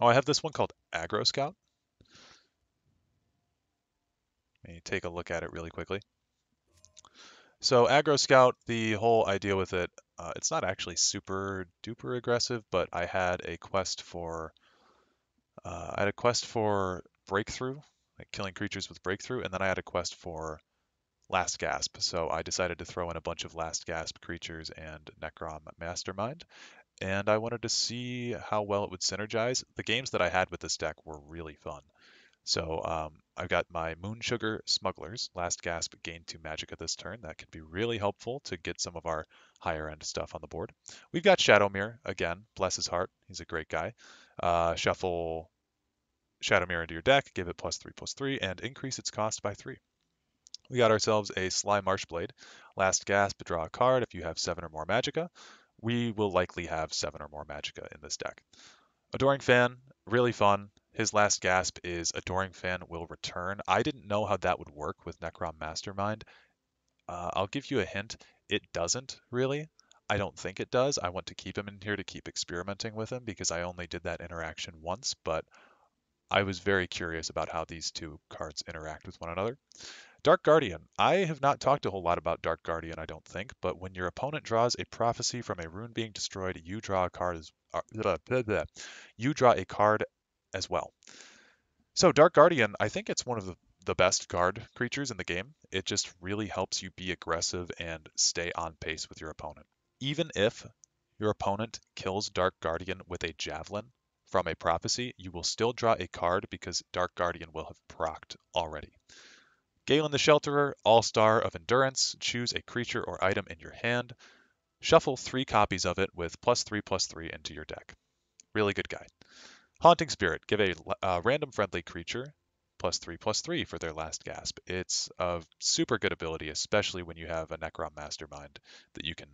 Oh, I have this one called Aggro Scout. Let me take a look at it really quickly. So Aggro Scout, the whole idea with it, it's not actually super duper aggressive, but I had a quest for Breakthrough, like killing creatures with Breakthrough, and then I had a quest for Last Gasp. So I decided to throw in a bunch of Last Gasp creatures and Necrom Mastermind, and I wanted to see how well it would synergize. The games that I had with this deck were really fun. So I've got my Moonsugar Smugglers. Last Gasp gained 2 Magicka this turn. That can be really helpful to get some of our higher end stuff on the board. We've got Shadowmere, again, bless his heart. He's a great guy. Shuffle Shadowmere into your deck, give it +3/+3, and increase its cost by 3. We got ourselves a Sly Marshblade. Last Gasp, draw a card if you have 7 or more Magicka. We will likely have 7 or more Magicka in this deck. Adoring Fan, really fun. His Last Gasp is Adoring Fan will return. I didn't know how that would work with Necrom Mastermind. I'll give you a hint. It doesn't, really. I don't think it does. I want to keep him in here to keep experimenting with him because I only did that interaction once, but I was very curious about how these two cards interact with one another. Dark Guardian. I have not talked a whole lot about Dark Guardian, I don't think, but when your opponent draws a prophecy from a rune being destroyed, you draw a card as... You draw a card as well. So Dark Guardian, I think it's one of the best guard creatures in the game. It just really helps you be aggressive and stay on pace with your opponent. Even if your opponent kills Dark Guardian with a javelin from a prophecy, you will still draw a card because Dark Guardian will have procced already. Galen the Shelterer, All-Star of Endurance. Choose a creature or item in your hand. Shuffle 3 copies of it with +3/+3 into your deck. Really good guy. Haunting Spirit, give a random friendly creature +3/+3 for their Last Gasp. It's a super good ability, especially when you have a Necrom Mastermind, that you can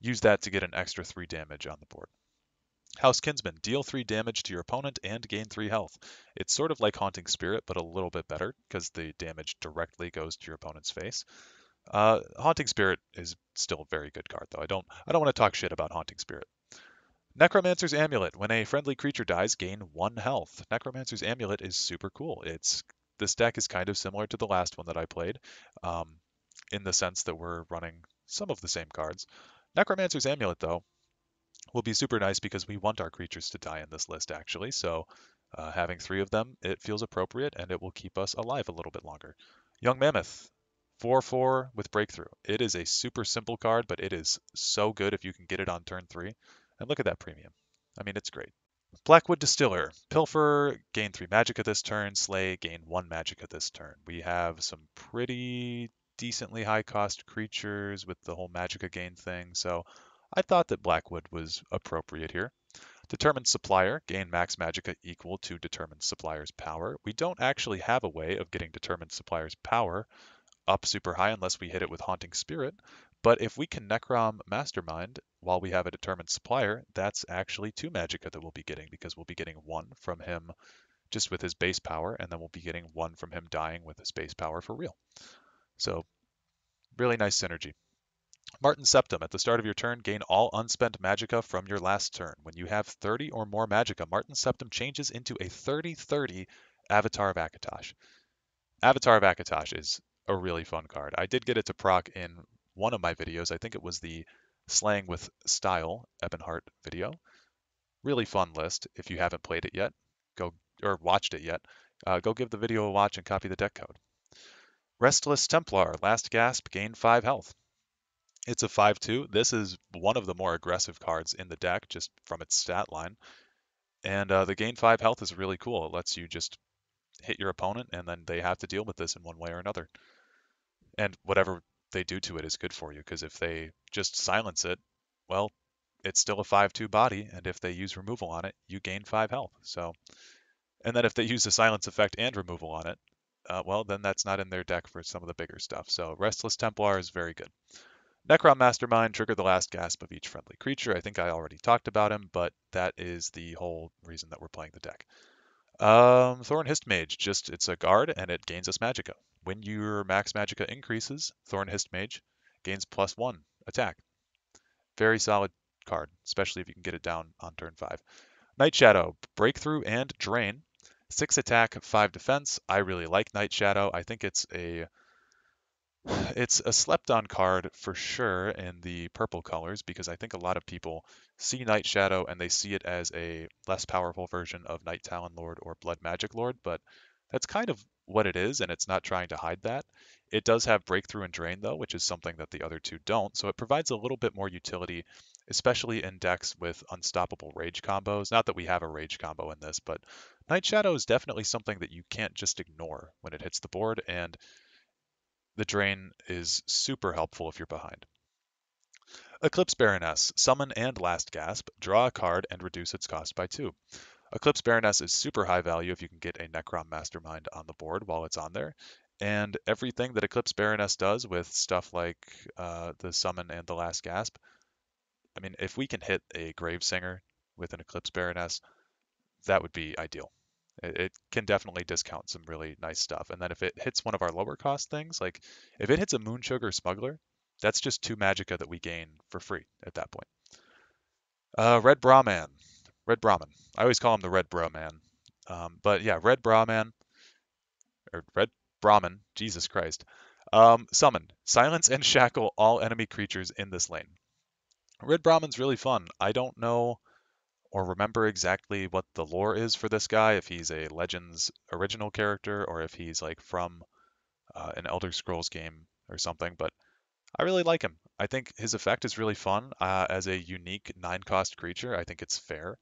use that to get an extra 3 damage on the board. House Kinsman, deal 3 damage to your opponent and gain 3 health. It's sort of like Haunting Spirit, but a little bit better because the damage directly goes to your opponent's face. Haunting Spirit is still a very good card, though. I don't want to talk shit about Haunting Spirit. Necromancer's Amulet. When a friendly creature dies, gain 1 health. Necromancer's Amulet is super cool. This deck is kind of similar to the last one that I played, in the sense that we're running some of the same cards. Necromancer's Amulet, though, will be super nice because we want our creatures to die in this list, actually. So having 3 of them, it feels appropriate, and it will keep us alive a little bit longer. Young Mammoth. 4/4 with Breakthrough. It is a super simple card, but it is so good if you can get it on turn 3. And look at that premium. I mean, it's great. Blackwood Distiller. Pilfer, gain 3 Magicka this turn. Slay, gain 1 Magicka this turn. We have some pretty decently high-cost creatures with the whole Magicka gain thing, so I thought that Blackwood was appropriate here. Determined Supplier, gain max Magicka equal to Determined Supplier's power. We don't actually have a way of getting Determined Supplier's power up super high unless we hit it with Haunting Spirit, but if we can Necrom Mastermind while we have a Determined Supplier, that's actually 2 Magicka that we'll be getting, because we'll be getting 1 from him just with his base power, and then we'll be getting 1 from him dying with his base power for real. So, really nice synergy. Martin Septim, at the start of your turn, gain all unspent Magicka from your last turn. When you have 30 or more Magicka, Martin Septim changes into a 30/30 Avatar of Akatosh. Avatar of Akatosh is a really fun card. I did get it to proc in one of my videos. I think it was the Slaying with Style Ebonheart video. Really fun list. If you haven't played it yet, go give the video a watch and copy the deck code. Restless Templar, Last Gasp, gain 5 health. It's a 5/2. This is one of the more aggressive cards in the deck, just from its stat line. And the gain 5 health is really cool. It lets you just hit your opponent, and then they have to deal with this in one way or another. And whatever they do to it is good for you, because if they just silence it, well, it's still a 5/2 body, and if they use removal on it, you gain 5 health. So, and then if they use the silence effect and removal on it, well, then that's not in their deck for some of the bigger stuff. So Restless Templar is very good. Necrom Mastermind, trigger the Last Gasp of each friendly creature. I think I already talked about him, but that is the whole reason that we're playing the deck. Thorn Histmage, it's a guard, and it gains us Magicka. When your max Magicka increases, Thorn Histmage gains +1 attack. Very solid card, especially if you can get it down on turn 5. Night Shadow, Breakthrough and Drain. 6 attack, 5 defense. I really like Night Shadow. I think it's a slept-on card for sure in the purple colors, because I think a lot of people see Night Shadow and they see it as a less powerful version of Night Talon Lord or Blood Magic Lord, but that's kind of what it is, and it's not trying to hide that. It does have Breakthrough and Drain, though, which is something that the other two don't, so it provides a little bit more utility, especially in decks with unstoppable rage combos. Not that we have a rage combo in this, but Night Shadow is definitely something that you can't just ignore when it hits the board, and the Drain is super helpful if you're behind. Eclipse Baroness, summon and Last Gasp, draw a card and reduce its cost by 2. Eclipse Baroness is super high value if you can get a Necrom Mastermind on the board while it's on there, and everything that Eclipse Baroness does with stuff like the summon and the Last Gasp, I mean, if we can hit a Gravesinger with an Eclipse Baroness, that would be ideal. It can definitely discount some really nice stuff. And then if it hits one of our lower cost things, like if it hits a Moonsugar Smuggler, that's just 2 Magicka that we gain for free at that point. Red Brahman. I always call him the Red Brahman. But yeah, Red Brahman, Jesus Christ. Summon, silence and shackle all enemy creatures in this lane. Red Brahman's really fun. I don't know or remember exactly what the lore is for this guy, if he's a Legends original character or if he's like from an Elder Scrolls game or something, but I really like him. I think his effect is really fun as a unique 9-cost creature. I think it's fair.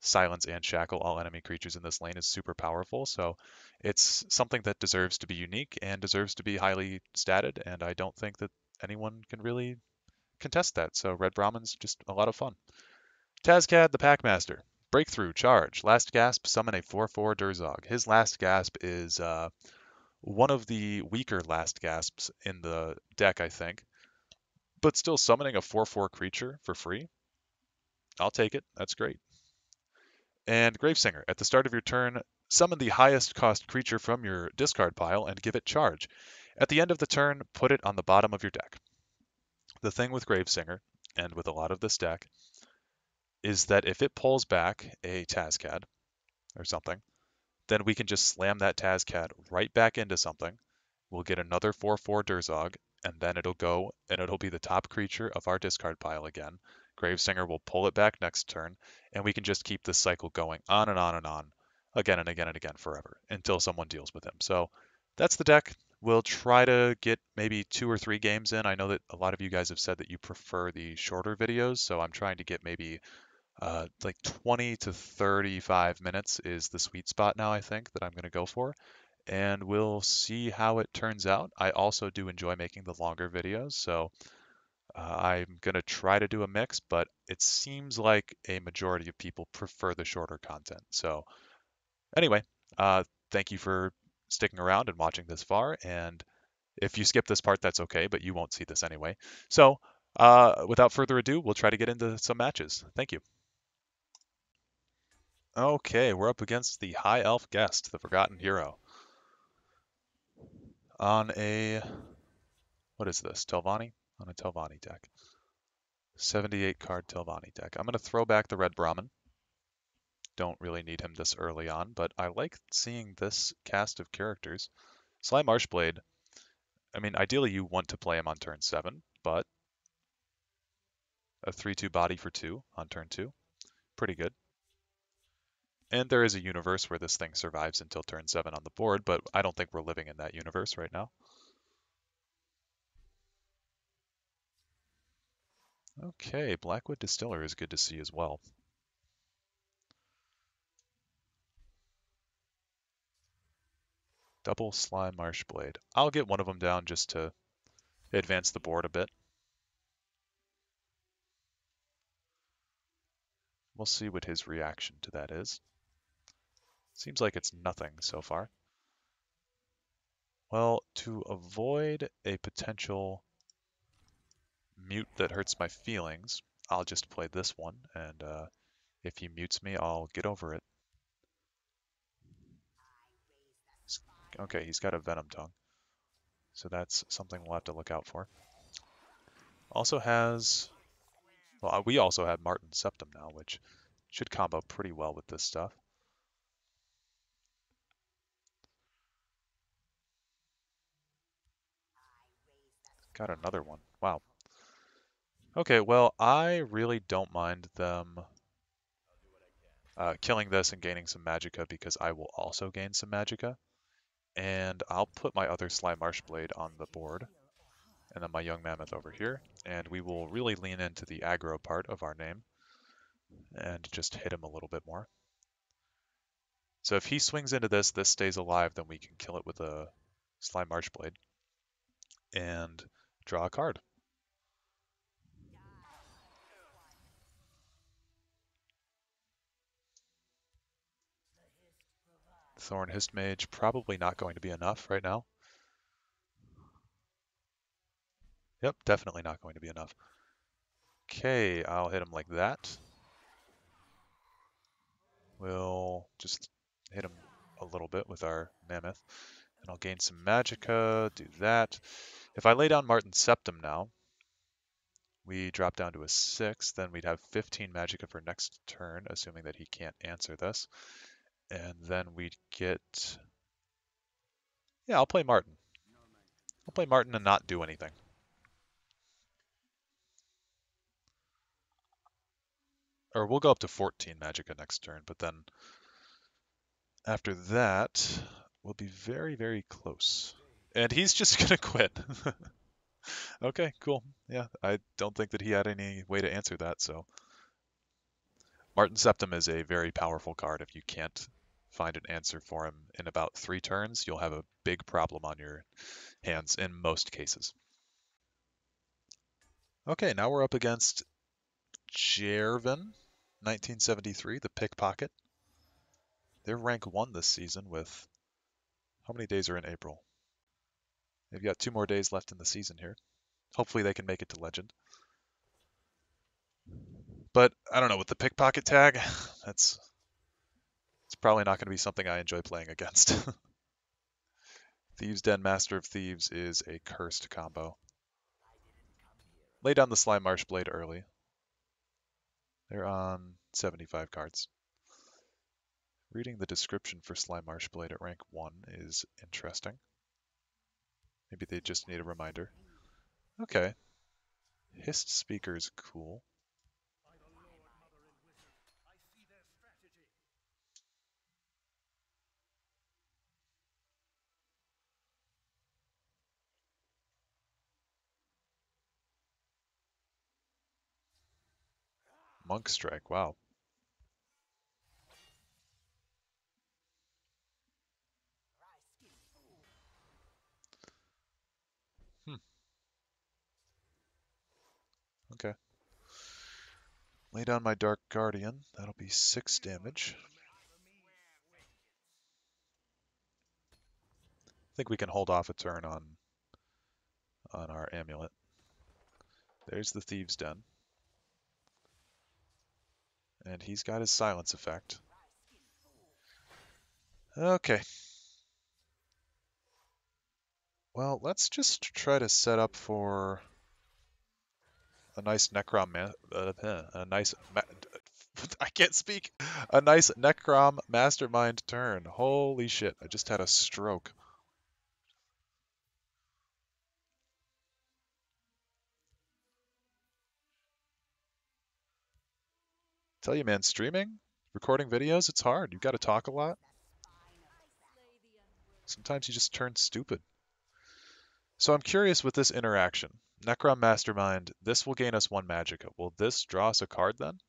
Silence and shackle all enemy creatures in this lane is super powerful, so it's something that deserves to be unique and deserves to be highly statted, and I don't think that anyone can really contest that, so Red Brahman's just a lot of fun. Tazkad the Packmaster, Breakthrough, Charge, Last Gasp, summon a 4/4 Durzog. His Last Gasp is one of the weaker Last Gasps in the deck, I think. But still, summoning a 4/4 creature for free, I'll take it. That's great. And Gravesinger, at the start of your turn, summon the highest cost creature from your discard pile and give it charge. At the end of the turn, put it on the bottom of your deck. The thing with Gravesinger, and with a lot of this deck, is that if it pulls back a Tazkad or something, then we can just slam that Tazkad right back into something. We'll get another 4/4 Durzog, and then it'll go, and it'll be the top creature of our discard pile again. Gravesinger will pull it back next turn, and we can just keep this cycle going on and on and on, again and again and again forever, until someone deals with him. So that's the deck. We'll try to get maybe 2 or 3 games in. I know that a lot of you guys have said that you prefer the shorter videos, so I'm trying to get maybe like 20 to 35 minutes is the sweet spot now, I think, that I'm going to go for. And we'll see how it turns out. I also do enjoy making the longer videos, so I'm going to try to do a mix, but it seems like a majority of people prefer the shorter content. So anyway, thank you for sticking around and watching this far. And if you skip this part, that's okay, but you won't see this anyway. So without further ado, we'll try to get into some matches. Thank you. Okay, we're up against the High Elf Guest, the Forgotten Hero. On a... what is this? Telvanni? On a Telvanni deck. 78-card Telvanni deck. I'm going to throw back the Red Brahman. Don't really need him this early on, but I like seeing this cast of characters. Sly Marshblade. I mean, ideally you want to play him on turn 7, but a 3/2 body for 2 on turn 2. Pretty good. And there is a universe where this thing survives until turn 7 on the board, but I don't think we're living in that universe right now. Okay, Blackwood Distiller is good to see as well. Double Sly Marshblade. I'll get one of them down just to advance the board a bit. We'll see what his reaction to that is. Seems like it's nothing so far. Well, to avoid a potential mute that hurts my feelings, I'll just play this one, and if he mutes me, I'll get over it. Okay, he's got a Venom Tongue, so that's something we'll have to look out for. Also has... well, we also have Martin Septim now, which Should combo pretty well with this stuff. Got another one. Wow. Okay, well, I really don't mind them killing this and gaining some Magicka, because I will also gain some Magicka. And I'll put my other Sly Marshblade on the board, and then my Young Mammoth over here. And we will really lean into the aggro part of our name and just hit him a little bit more. So if he swings into this, this stays alive, then we can kill it with a Sly Marshblade and draw a card. Thorn Histmage, probably not going to be enough right now. Yep, definitely not going to be enough. Okay, I'll hit him like that. We'll just hit him a little bit with our Mammoth. And I'll gain some Magicka, do that. If I lay down Martin Septim now, we drop down to a 6, then we'd have 15 Magicka for next turn, assuming that he can't answer this. And then we'd get... yeah, I'll play Martin. I'll play Martin and not do anything. Or we'll go up to 14 Magicka next turn, but then after that, we'll be very, very close. And he's just going to quit. Okay, cool. Yeah, I don't think that he had any way to answer that, so... Martin Septim is a very powerful card. If you can't find an answer for him in about 3 turns, you'll have a big problem on your hands in most cases. Okay, now we're up against Jervin, 1973, the pickpocket. They're rank 1 this season with... how many days are in April? They've got 2 more days left in the season here. Hopefully they can make it to Legend. But, I don't know, with the pickpocket tag, it's probably not going to be something I enjoy playing against. Thieves' Den, Master of Thieves is a cursed combo. Lay down the Sly Marshblade early. They're on 75 cards. Reading the description for Sly Marshblade at rank 1 is interesting. Maybe they just need a reminder. Okay. Hist Speaker is cool. Monk Strike, wow. Okay. Lay down my Dark Guardian. That'll be 6 damage. I think we can hold off a turn on our amulet. There's the Thieves' Den. And he's got his silence effect. Okay. Well, let's just try to set up for a nice nice Necrom Mastermind turn. Holy shit! I just had a stroke. Tell you, man, streaming, recording videos, it's hard. You've got to talk a lot. Sometimes you just turn stupid. So I'm curious with this interaction. Necrom Mastermind, this will gain us 1 Magicka. Will this draw us a card then?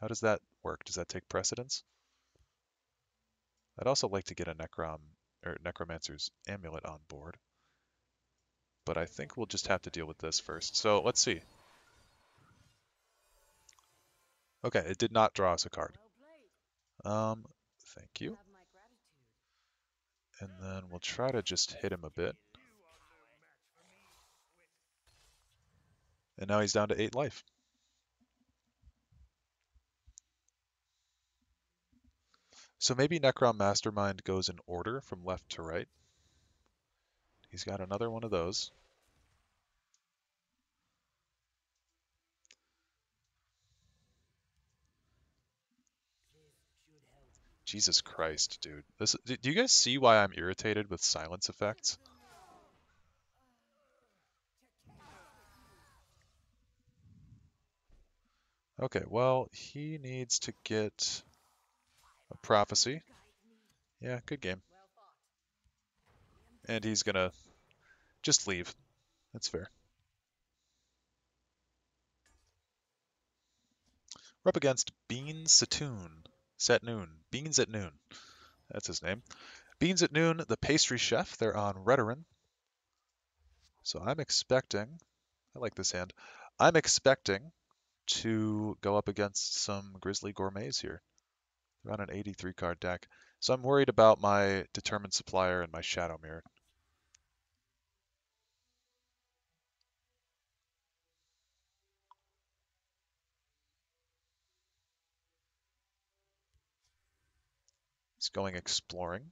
How does that work? Does that take precedence? I'd also like to get a Necromancer's Amulet on board. But I think we'll just have to deal with this first. So let's see. Okay, it did not draw us a card. Thank you. And then we'll try to just hit him a bit. And now he's down to 8 life. So maybe Necrom Mastermind goes in order from left to right. He's got another one of those. Jesus Christ, dude. This, do you guys see why I'm irritated with silence effects? Okay, well, he needs to get a prophecy. Yeah, good game. And he's going to just leave. That's fair. We're up against Beans at Noon. That's his name. Beans at Noon, the pastry chef. They're on Redoran. So I'm expecting... I like this hand. I'm expecting to go up against some Grizzly Gourmets here. They're on an 83 card deck. So I'm worried about my Determined Supplier and my Shadowmere. He's going exploring.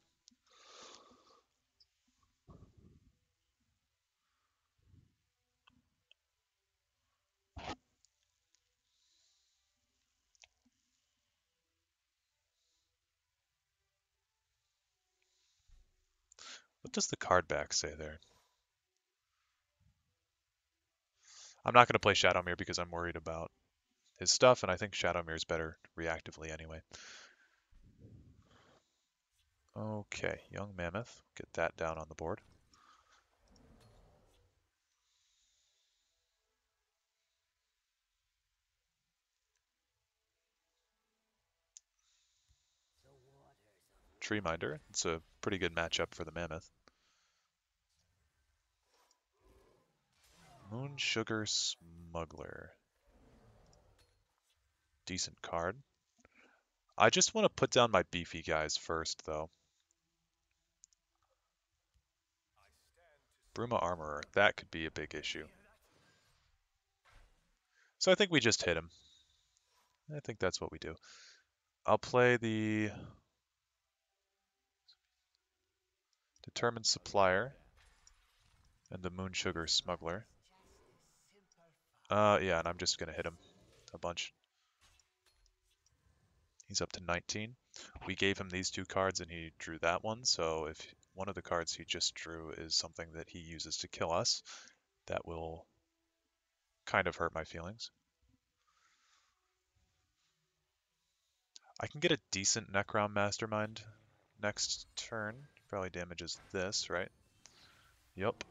What does the card back say there? I'm not going to play Shadowmere because I'm worried about his stuff, and I think Shadowmere is better reactively anyway. Okay, Young Mammoth. Get that down on the board. Tree Minder. It's a pretty good matchup for the Mammoth. Moonsugar Smuggler. Decent card. I just want to put down my beefy guys first, though. Bruma Armorer, that could be a big issue. So I think we just hit him. I think that's what we do. I'll play the Determined Supplier and the Moonsugar Smuggler. Yeah, and I'm just going to hit him a bunch. He's up to 19. We gave him these two cards and he drew that one, so if one of the cards he just drew is something that he uses to kill us, that will kind of hurt my feelings. I can get a decent Necrom Mastermind next turn. Probably damages this, right? Yep.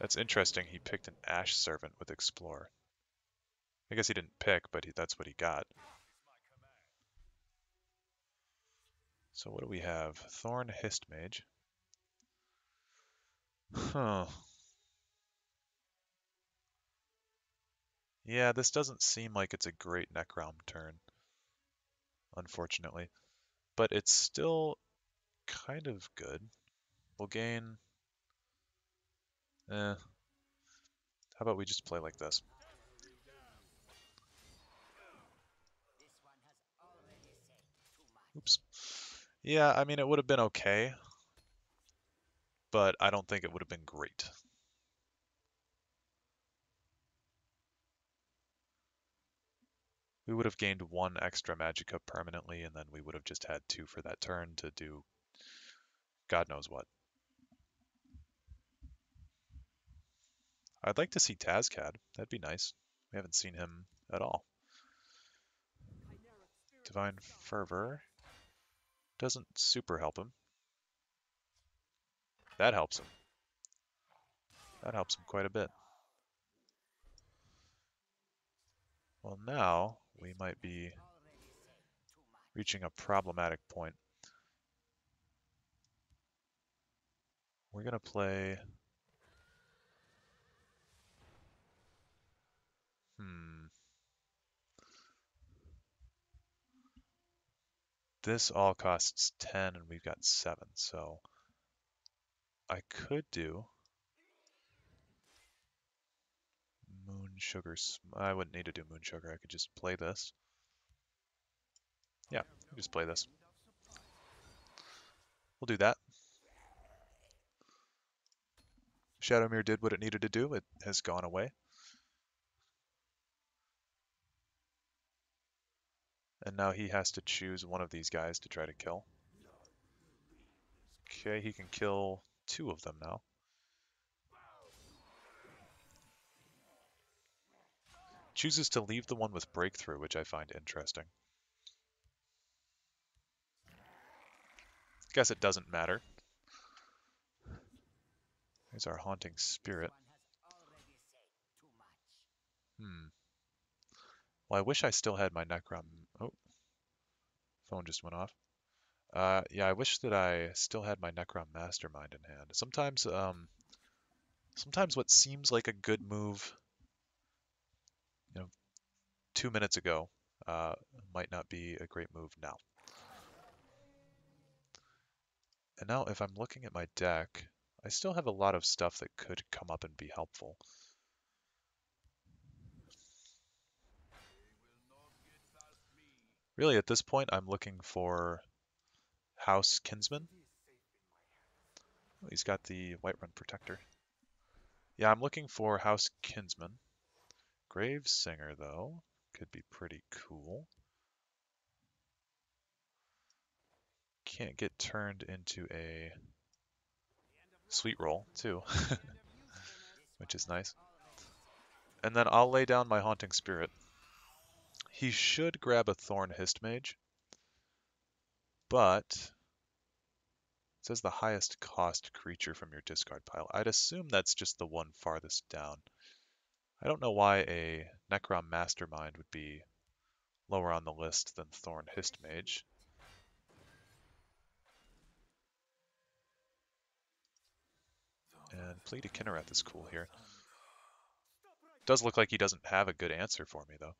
That's interesting. He picked an Ash Servant with Explore. I guess he didn't pick, but that's what he got. So what do we have? Thorn Histmage. Huh. Yeah, this doesn't seem like it's a great Necrom turn, unfortunately. But it's still kind of good. We'll gain... How about we just play like this? Oops. Yeah, I mean, it would have been okay, but I don't think it would have been great. We would have gained one extra Magicka permanently, and then we would have just had two for that turn to do God knows what. I'd like to see Tazkad. That'd be nice. We haven't seen him at all. Divine Fervor doesn't super help him. That helps him. That helps him quite a bit. Well, now we might be reaching a problematic point. We're going to play... This all costs 10, and we've got 7, so I could do... I wouldn't need to do Moonsugar. I could just play this. Yeah, just play this. We'll do that. Shadowmere did what it needed to do. It has gone away. And now he has to choose one of these guys to try to kill. Okay, he can kill two of them now. Chooses to leave the one with Breakthrough, which I find interesting. Guess it doesn't matter. Here's our Haunting Spirit. Well, I wish I still had my Necrom... Oh. Phone just went off. Yeah, I wish that I still had my Necrom Mastermind in hand. Sometimes, sometimes what seems like a good move, you know, 2 minutes ago, might not be a great move now. And now, if I'm looking at my deck, I still have a lot of stuff that could come up and be helpful. Really, at this point, I'm looking for House Kinsman. Oh, he's got the Whiterun Protector. Yeah, I'm looking for House Kinsman. Gravesinger, though, could be pretty cool. Can't get turned into a sweet roll, too, which is nice. And then I'll lay down my Haunting Spirit. He should grab a Thorn Histmage, but it says the highest cost creature from your discard pile. I'd assume that's just the one farthest down. I don't know why a Necrom Mastermind would be lower on the list than Thorn Histmage. And Plea to Kinnerath is cool here. Does look like he doesn't have a good answer for me, though.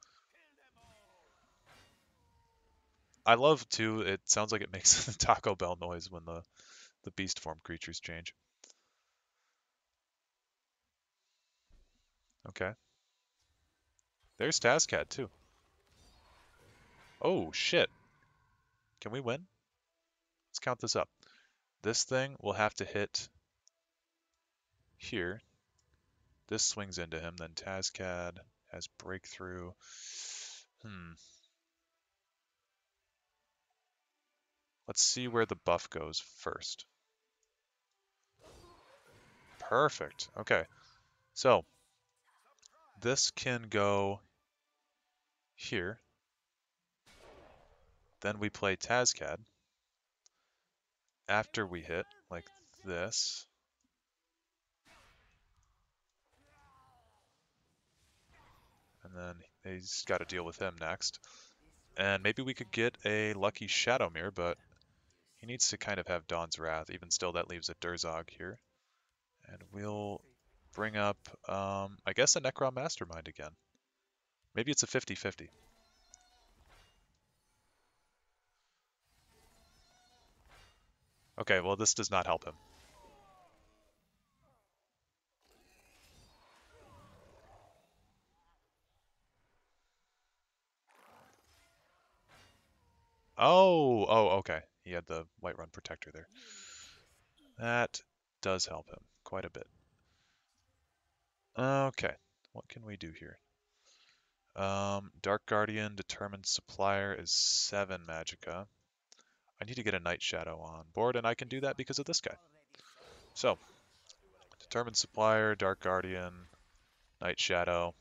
I love, too, it sounds like it makes the Taco Bell noise when the beast form creatures change. Okay. There's Tazkad, too. Oh, shit. Can we win? Let's count this up. This thing will have to hit here. This swings into him, then Tazkad has Breakthrough. Let's see where the buff goes first. Perfect. Okay. So, this can go here. Then we play Tazkad. After we hit, like this. And then he's got to deal with him next. And maybe we could get a lucky Shadowmere, but... he needs to kind of have Dawn's Wrath. Even still, that leaves a Durzog here. And we'll bring up, I guess, a Necrom Mastermind again. Maybe it's a 50-50. Okay, well, this does not help him. Oh, okay. He had the Whiterun Protector there. That does help him quite a bit. Okay, what can we do here? Dark Guardian, Determined Supplier is 7 Magicka. I need to get a Night Shadow on board, and I can do that because of this guy. So, Determined Supplier, Dark Guardian, Night Shadow.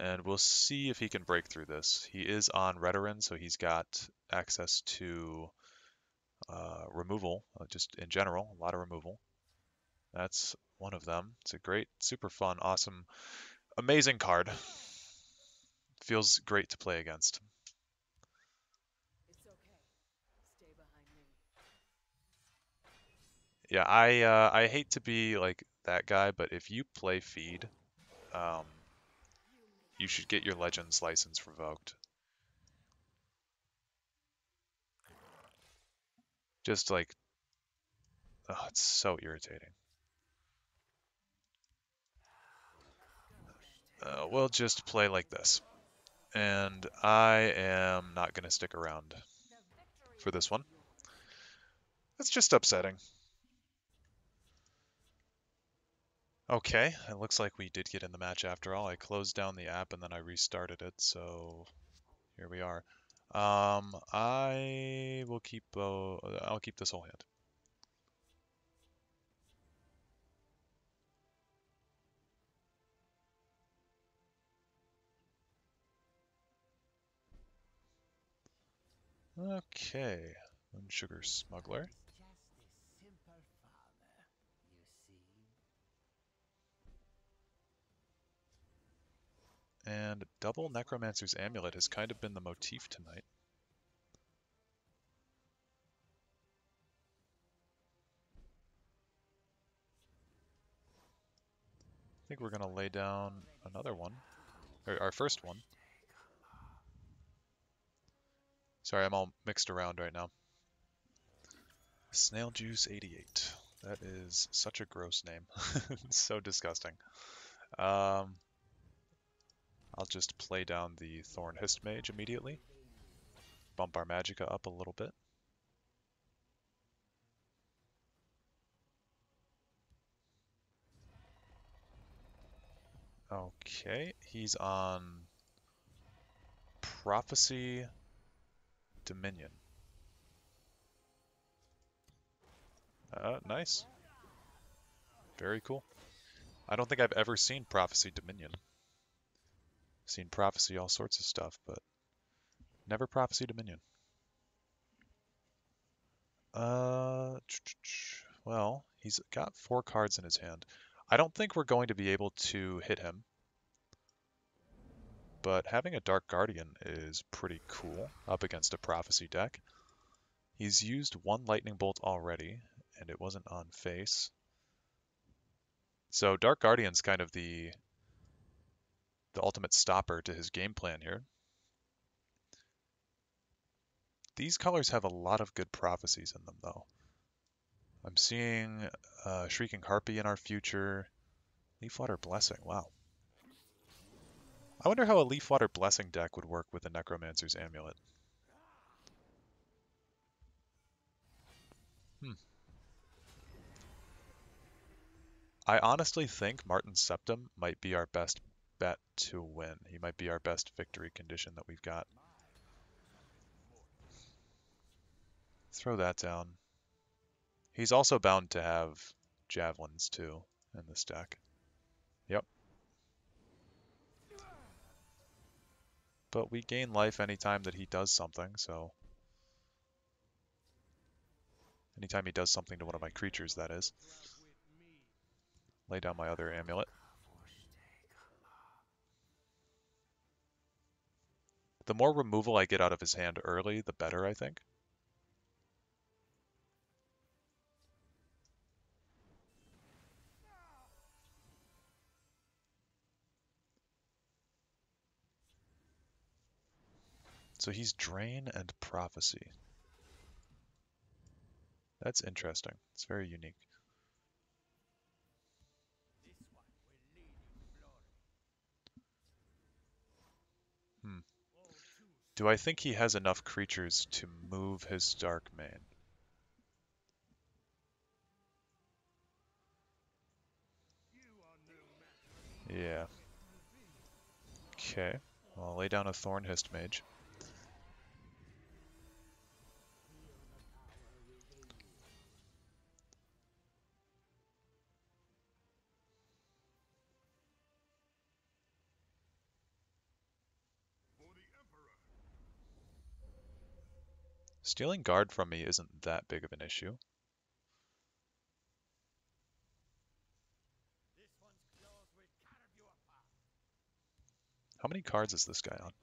And we'll see if he can break through this. He is on Redoran, so he's got access to removal, just in general, a lot of removal. That's one of them. It's a great, super fun, awesome, amazing card. Feels great to play against. It's okay. Stay behind me. Yeah, I hate to be like that guy, but if you play Feed, you should get your Legends license revoked. Just like, oh, it's so irritating. We'll just play like this. And I am not going to stick around for this one. That's just upsetting. Okay, it looks like we did get in the match after all. I closed down the app and then I restarted it, so Here we are. I will keep. I'll keep this whole hand. Okay, one sugar smuggler. Just a simple father, you see. And double Necromancer's Amulet has kind of been the motif tonight. I think we're gonna lay down another one, or our first one. Sorry, I'm all mixed around right now. Snail Juice 88. That is such a gross name. It's so disgusting. I'll just play down the Thorn Histmage immediately. Bump our Magicka up a little bit. Okay, he's on Prophecy Dominion. Nice. Very cool. I don't think I've ever seen Prophecy Dominion. I've seen Prophecy all sorts of stuff, but never Prophecy Dominion. Well, he's got 4 cards in his hand. I don't think we're going to be able to hit him. But having a Dark Guardian is pretty cool up against a Prophecy deck. He's used 1 Lightning Bolt already, and it wasn't on face. So Dark Guardian's kind of the ultimate stopper to his game plan here. These colors have a lot of good Prophecies in them, though. I'm seeing Shrieking Harpy in our future. Leafwater Blessing, wow. I wonder how a Leafwater Blessing deck would work with a Necromancer's Amulet. I honestly think Martin Septim might be our best bet to win. He might be our best victory condition that we've got. Throw that down. He's also bound to have Javelins too in this deck. Yep. But we gain life anytime that he does something, so... Anytime he does something to one of my creatures, that is. Lay down my other amulet. The more removal I get out of his hand early, the better, I think. So he's Drain and Prophecy. That's interesting. It's very unique. Do I think he has enough creatures to move his Dark Main? Yeah. Okay. Well, I'll lay down a Thorn Histmage. Stealing guard from me isn't that big of an issue. How many cards is this guy on? It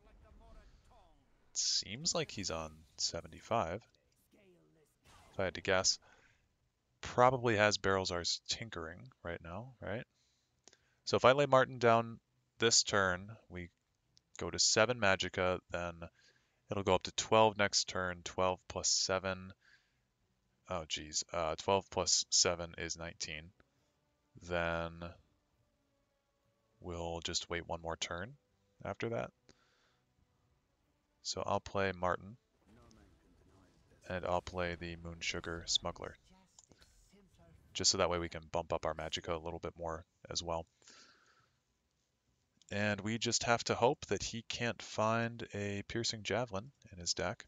seems like he's on 75. If I had to guess. Probably has Berylzar's Tinkering right now, right? So if I lay Martin down this turn, we go to 7 Magicka, then... It'll go up to 12 next turn, 12 plus 7, oh geez, 12 plus 7 is 19. Then we'll just wait one more turn after that. So I'll play Martin, and I'll play the Moon Sugar Smuggler. Just so that way we can bump up our Magicka a little bit more as well. And we just have to hope that he can't find a Piercing Javelin in his deck.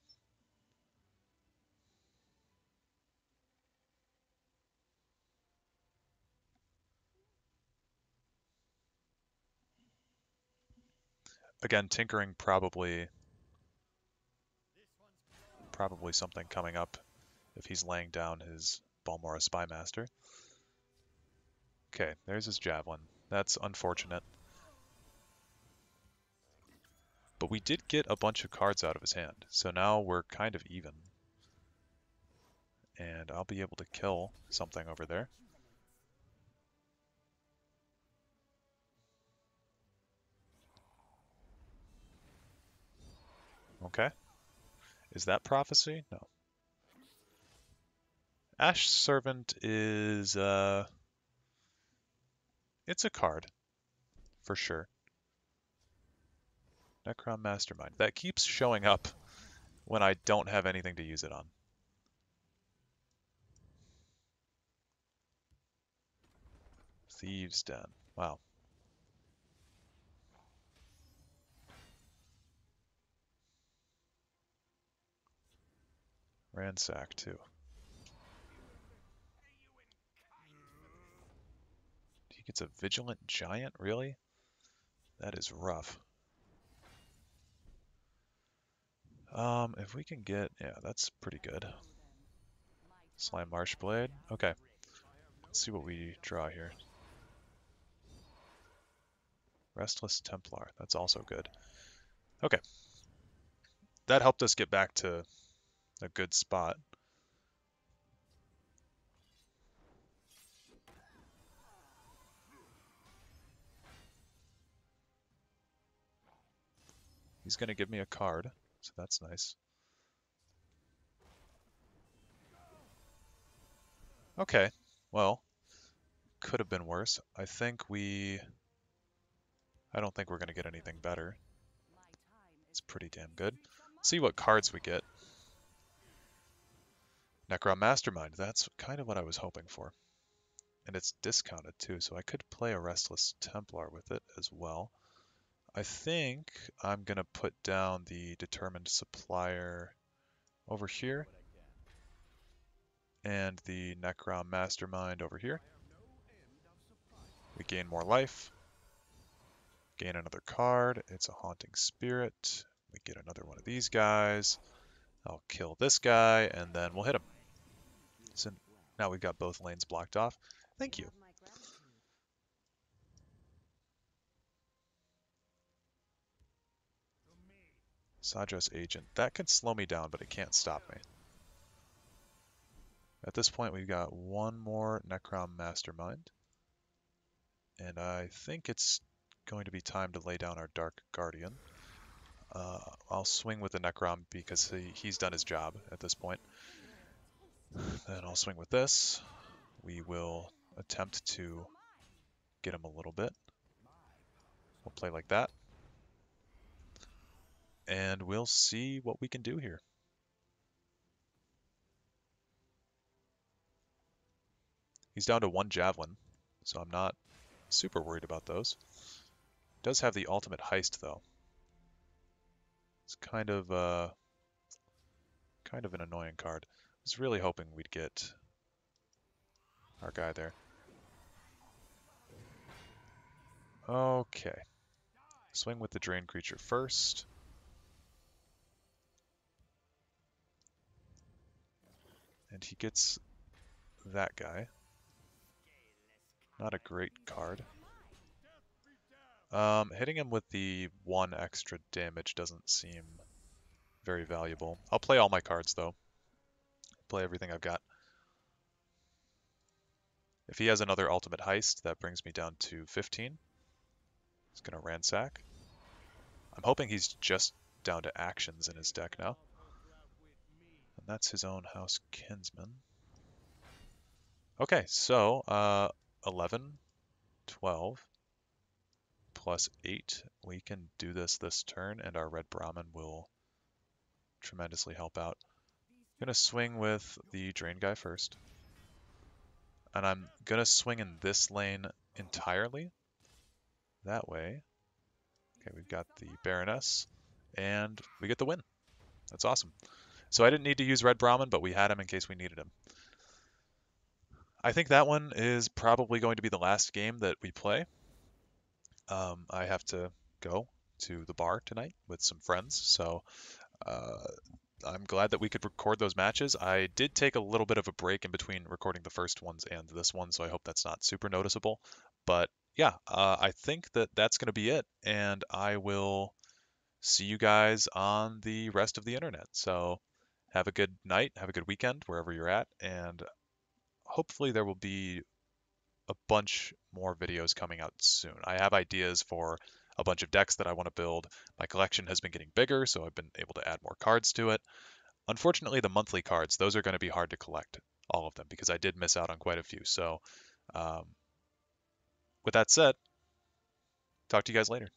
Again, Tinkering probably something coming up if he's laying down his Balmora Spymaster. Okay, there's his Javelin. That's unfortunate. But we did get a bunch of cards out of his hand, so now we're kind of even. And I'll be able to kill something over there. Okay. Is that Prophecy? No. Ash Servant is... it's a card, for sure. Necrom Mastermind. That keeps showing up when I don't have anything to use it on. Thieves' Den. Wow. Ransack, too. He gets a Vigilant Giant? Really? That is rough. If we can get... Yeah, that's pretty good. Sly Marshblade. Okay. Let's see what we draw here. Restless Templar. That's also good. Okay. That helped us get back to a good spot. He's going to give me a card. So that's nice. Okay, well, could have been worse. I don't think we're going to get anything better. It's pretty damn good. Let's see what cards we get. Necrom Mastermind, that's kind of what I was hoping for. And it's discounted too, so I could play a Restless Templar with it as well. I think I'm going to put down the Determined Supplier over here and the Necrom Mastermind over here. We gain more life, gain another card. It's a Haunting Spirit. We get another one of these guys. I'll kill this guy and then we'll hit him. So now we've got both lanes blocked off. Thank you. Sadra's Agent. That can slow me down, but it can't stop me. At this point, we've got one more Necrom Mastermind. And I think it's going to be time to lay down our Dark Guardian. I'll swing with the Necrom because he's done his job at this point. Then I'll swing with this. We will attempt to get him a little bit. We'll play like that. And we'll see what we can do here. He's down to one Javelin, so I'm not super worried about those. Does have the Ultimate Heist, though. It's kind of an annoying card. I was really hoping we'd get our guy there. Okay. Swing with the Drain Creature first. And he gets that guy. Not a great card. Hitting him with the one extra damage doesn't seem very valuable. I'll play all my cards, though. Play everything I've got. If he has another Ultimate Heist, that brings me down to 15. He's going to Ransack. I'm hoping he's just down to actions in his deck now. That's his own House Kinsman. Okay, so 11, 12, plus 8. We can do this turn, and our Red Brahman will tremendously help out. I'm going to swing with the Drain guy first. And I'm going to swing in this lane entirely. That way, Okay, we've got the Baroness, and we get the win. That's awesome. So I didn't need to use Red Brahman, but we had him in case we needed him. I think that one is probably going to be the last game that we play. I have to go to the bar tonight with some friends, so I'm glad that we could record those matches. I did take a little bit of a break in between recording the first ones and this one, so I hope that's not super noticeable. But yeah, I think that that's going to be it, and I will see you guys on the rest of the internet. So have a good night, have a good weekend, wherever you're at, and hopefully there will be a bunch more videos coming out soon. I have ideas for a bunch of decks that I want to build. My collection has been getting bigger, so I've been able to add more cards to it. Unfortunately, the monthly cards, those are going to be hard to collect, all of them, because I did miss out on quite a few. So with that said, talk to you guys later.